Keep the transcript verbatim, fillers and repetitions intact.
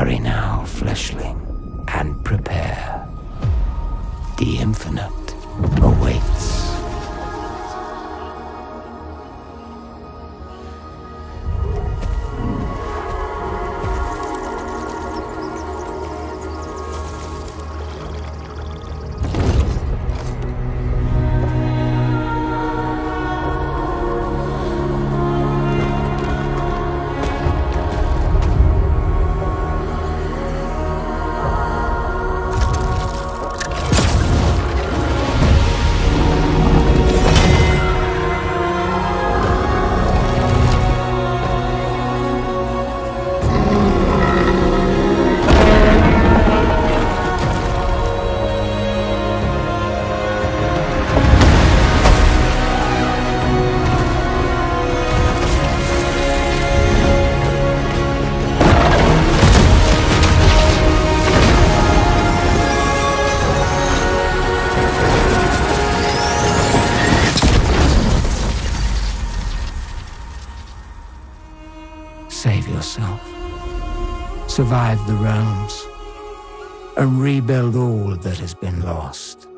Hurry now, fleshling, and prepare. The infinite awaits. Save yourself, survive the realms, and rebuild all that has been lost.